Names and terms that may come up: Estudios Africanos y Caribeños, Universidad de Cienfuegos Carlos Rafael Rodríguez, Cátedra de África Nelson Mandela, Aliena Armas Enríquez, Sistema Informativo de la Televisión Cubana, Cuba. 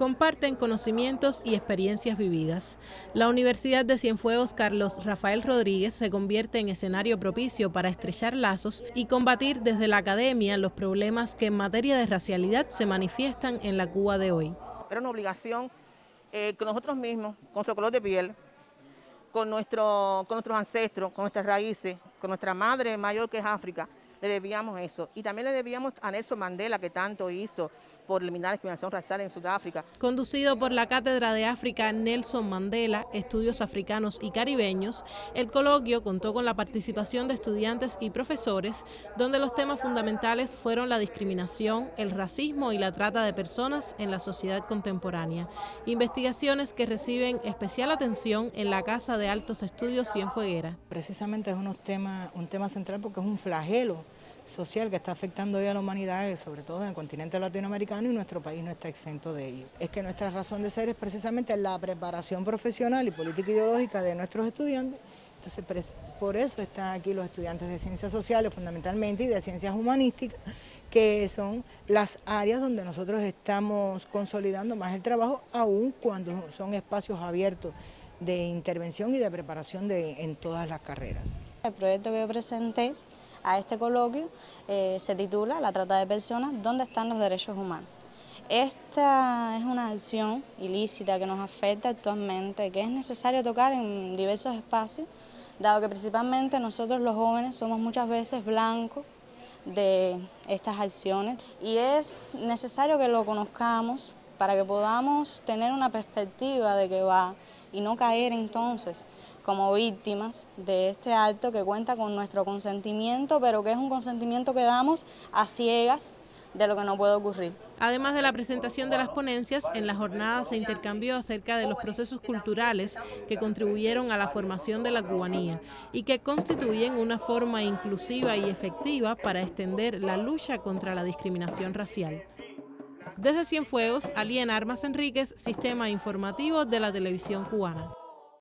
comparten conocimientos y experiencias vividas. La Universidad de Cienfuegos Carlos Rafael Rodríguez se convierte en escenario propicio para estrechar lazos y combatir desde la academia los problemas que en materia de racialidad se manifiestan en la Cuba de hoy. Era una obligación que nosotros mismos, con nuestro color de piel, con nuestros ancestros, con nuestras raíces, con nuestra madre mayor que es África, le debíamos eso. Y también le debíamos a Nelson Mandela, que tanto hizo por eliminar la discriminación racial en Sudáfrica. Conducido por la Cátedra de África Nelson Mandela, Estudios Africanos y Caribeños, el coloquio contó con la participación de estudiantes y profesores, donde los temas fundamentales fueron la discriminación, el racismo y la trata de personas en la sociedad contemporánea. Investigaciones que reciben especial atención en la Casa de Altos Estudios Cienfueguera. Precisamente es un tema central porque es un flagelo social que está afectando hoy a la humanidad, sobre todo en el continente latinoamericano, y nuestro país no está exento de ello. Es que nuestra razón de ser es precisamente la preparación profesional y política ideológica de nuestros estudiantes. Entonces, por eso están aquí los estudiantes de ciencias sociales fundamentalmente y de ciencias humanísticas, que son las áreas donde nosotros estamos consolidando más el trabajo, aun cuando son espacios abiertos de intervención y de preparación en todas las carreras. El proyecto que yo presenté a este coloquio se titula La trata de personas, ¿dónde están los derechos humanos? Esta es una acción ilícita que nos afecta actualmente, que es necesario tocar en diversos espacios, dado que principalmente nosotros los jóvenes somos muchas veces blancos de estas acciones, y es necesario que lo conozcamos para que podamos tener una perspectiva de qué va y no caer entonces como víctimas de este acto que cuenta con nuestro consentimiento, pero que es un consentimiento que damos a ciegas de lo que no puede ocurrir. Además de la presentación de las ponencias, en la jornada se intercambió acerca de los procesos culturales que contribuyeron a la formación de la cubanía y que constituyen una forma inclusiva y efectiva para extender la lucha contra la discriminación racial. Desde Cienfuegos, Aliena Armas Enríquez, Sistema Informativo de la Televisión Cubana.